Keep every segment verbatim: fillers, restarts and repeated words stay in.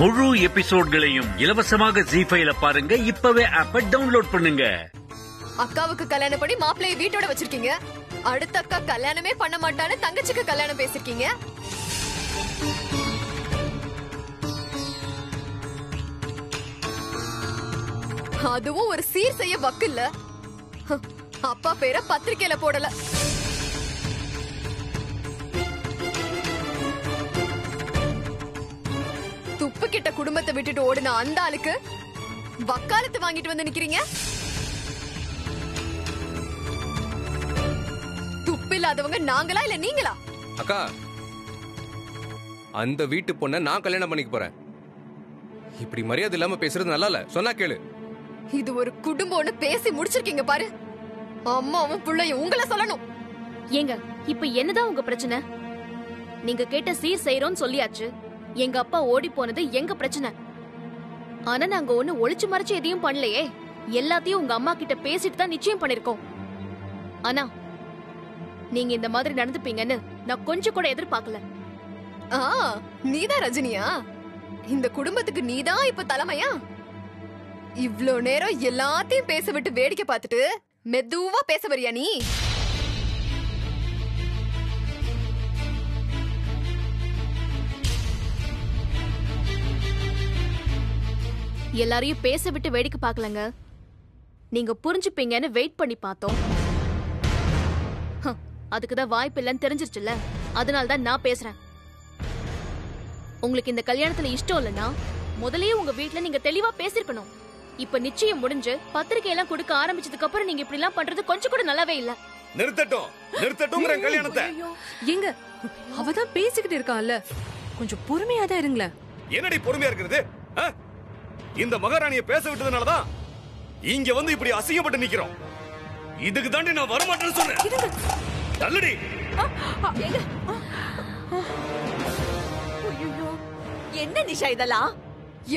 முழு எபிசோட்களையும் இலவசமாக ஜீ ஃபைல பாருங்க. இப்பவே ஆப்பை டவுன்லோட் பண்ணுங்க. அக்காவுக்கு கல்யாணம் பண்ணி மாப்பிள்ளையை வீட்டோட வச்சிருக்கீங்க. அடுத்த அக்கா கல்யாணமே பண்ண மாட்டான்னு தங்கச்சிக்கு கல்யாணம் பேசிருக்கீங்க. அதுவும் ஒரு சீர் செய்ய வக்கு இல்ல. அப்பா பேரை பத்திரிக்கையில போடல. துப்பு கிட்ட குடும்பத்தை விட்டுட்டு ஓடுன அந்த ஆளுக்கு வக்காலத்து வாங்கிட்டு வந்து நிக்கிறீங்க. துப்பில்லாதவங்க நாங்களா இல்ல நீங்களா? அக்கா, அந்த வீட்டு பொண்ண நான் கல்யாணம் பண்ணிக்க போறேன். இப்படி மரியாதை இல்லாம பேசுறது நல்லா இல்ல. சொன்னா கேளு. இது ஒரு குடும்பம்னு பேசி முடிச்சிருக்கீங்க பாரு. அம்மாவும் பிள்ளையும் உங்களை சொல்லணும். ஏங்க, இப்ப என்னதான் உங்க பிரச்சனை? நீங்க கேட்ட சீர் செய்யறோம்னு சொல்லியாச்சு. எங்க அப்பா ஓடி போனது எங்க பிரச்சனை. ஆனா நாங்க ஒண்ணு ஒளிச்சு மறைச்சு எதையும் பண்ணலையே. எல்லாத்தையும் உங்க அம்மா கிட்ட பேசிட்டு தான் நிச்சயம் பண்ணிருக்கோம். ஆனா நீங்க இந்த மாதிரி நடந்துப்பீங்கன்னு நான் கொஞ்சம் கூட எதிர்பார்க்கல. ஆ, நீதான் ரஜினியா? இந்த குடும்பத்துக்கு நீதான் இப்ப தலைமையா? இவ்ளோ நேரம் எல்லாத்தையும் பேச விட்டு வேடிக்கை பார்த்துட்டு மெதுவா பேச வரியா நீ? எல்லாரையும் பேச விட்டு வேடிக்கை பார்க்கலங்க. நீங்க புரிஞ்சுப்பீங்கன்னு வெயிட் பண்ணி பார்த்தோம். அதுக்குதான் வாய்ப்பு இல்லைன்னு தெரிஞ்சிருச்சுல்ல, அதனால்தான் நான் பேசுறேன். உங்களுக்கு இந்த கல்யாணத்துல இஷ்டம் இல்லைன்னா முதலே உங்க வீட்டுல நீங்க தெளிவா பேசிருக்கணும். இப்ப நிச்சயம் முடிஞ்சு பத்திரிக்கை எல்லாம் கொடுக்க ஆரம்பிச்சதுக்கு அப்புறம் நீங்க இப்படி எல்லாம் பண்றது கொஞ்சம் கூட நல்லாவே இல்ல. நிறுத்தட்டும் நிறுத்தட்டும்ங்கற கல்யாணத்தை. எங்க அவதான் பேசிக்கிட்டு இருக்கால, கொஞ்சம் பொறுமையா தான் இருங்களே. என்னடி பொறுமையா இருக்குது? இந்த மகாராணியை பேச விட்டதனால தான் இங்க வந்து இப்படி அசிங்கப்பட்டு நிக்கிறோம். இதுக்கு தாண்டி நான் வர மாட்டேன்னு சொன்னேன். தள்ளுடி. என்ன நிஷா இதெல்லாம்?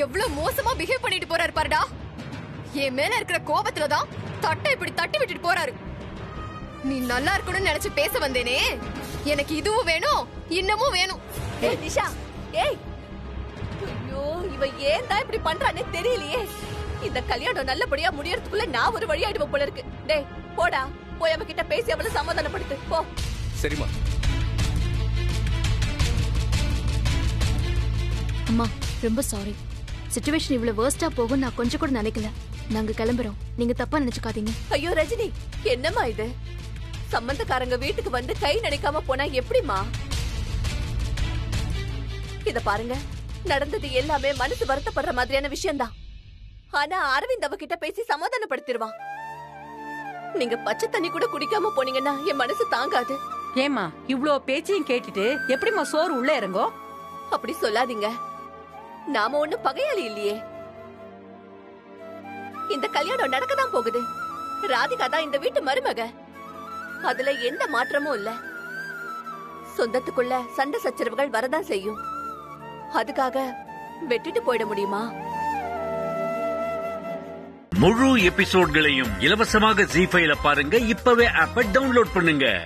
எவ்வளவு மோசமா பிஹேவ் பண்ணிட்டு போறாரு பாருடா. என் மேல இருக்கிற கோபத்துல தான் தட்டை இப்படி தட்டி விட்டுட்டு போறாரு. நீ நல்லா இருக்கணும்னு நினைச்சு பேச வந்தேனே, எனக்கு இதுவும் வேணும் இன்னமும் வேணும். ஏய் நிஷா, ஏய். ஐயோ, இவ ஏன் தான் இப்படி பண்றானே தெரியலையே. இந்த கல்யாணம் நல்லபடியா முடியறதுக்குள்ள நான் ஒரு வழி ஆயிடுவேன் போல இருக்கு. டேய் போடா, போய் அவ கிட்ட பேசி அவளை சமாதானப்படுத்து போ. சரிமா. அம்மா ரொம்ப சாரி. சிச்சுவேஷன் இவ்வளவு வர்ஸ்டா போகும் நான் கொஞ்சம் கூட நினைக்கல. நாங்க கிளம்புறோம், நீங்க தப்பா நினைச்சுக்காதீங்க. ஐயோ ரஜினி, என்னம்மா இது? சம்பந்தக்காரங்க வீட்டுக்கு வந்து கை நினைக்காம போனா எப்படிமா? இத பாருங்க, நடந்தது எல்லாமே மனசு வருத்தப்படுற மாதிரியான விஷயம்தான். ஆனா அரவிந்த் அவகிட்ட பேசி சமாதானப்படுத்திடுவான். நீங்க பச்சை தண்ணி கூட குடிக்காம போனீங்கன்னா என் மனசு தாங்காது. ஏமா இவ்ளோ பேச்சையும் கேட்டுட்டு எப்படிமா சோறு உள்ள இறங்கோ? அப்படி சொல்லாதீங்க. நாம ஒண்ணு பகையாளி இல்லையே. இந்த கல்யாணம் நடக்கதான் போகுது. ராதிகா தான் இந்த வீட்டு மருமக. அதுல எந்த மாற்றமும் இல்ல. சொந்தத்துக்குள்ள சண்டை சச்சரவுகள் வரதான் செய்யும். அதுக்காக வெட்டிட்டு போயிட முடியுமா? முழு எபிசோட்களையும் இலவசமாக ஜீ ஃபைல பாருங்க. இப்பவே ஆப்பை டவுன்லோட் பண்ணுங்க.